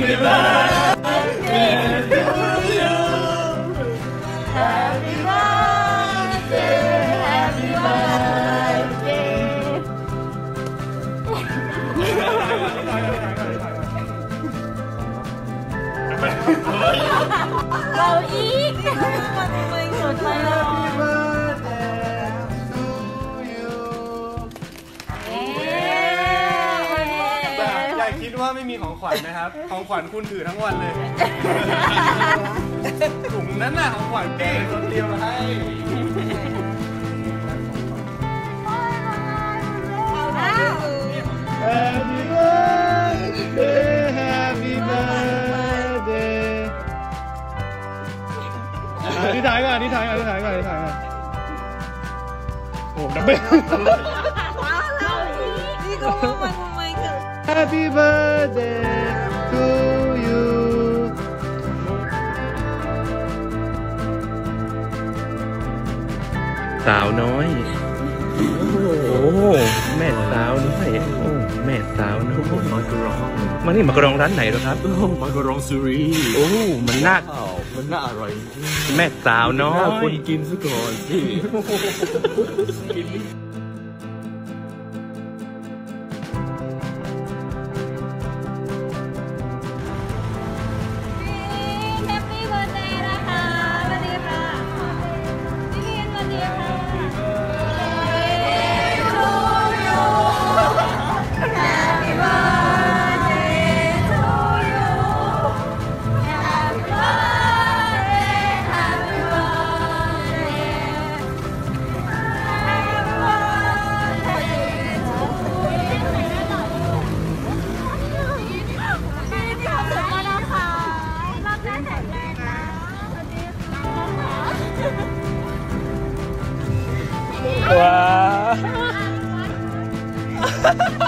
Happy birthday to you. Happy birthday. Happy birthday. เราอีกไม่กดไม่ลง คิดว่าไม่มีของขวัญนะครับ ของขวัญคุณถือทั้งวันเลยถุงนั้นน่ะของขวัญเป้คนเดียวให้ที่ถ่ายก่อนที่ถ่ายก่อนที่ถ่ายก่อนที่ถ่ายก่อนโอ้ดับเบิ้ลนี่ก็มันHappy birthday to you. Sào nói. Oh, mẹ sào nói. Oh, mẹ sào nói. Macaron. มันนี่macaronร้านไหนหรอครับ Oh, macaron Suri. Oh, มันน่าอร่อยแม่สาวน้อยคนกินซะก่อนสิว้า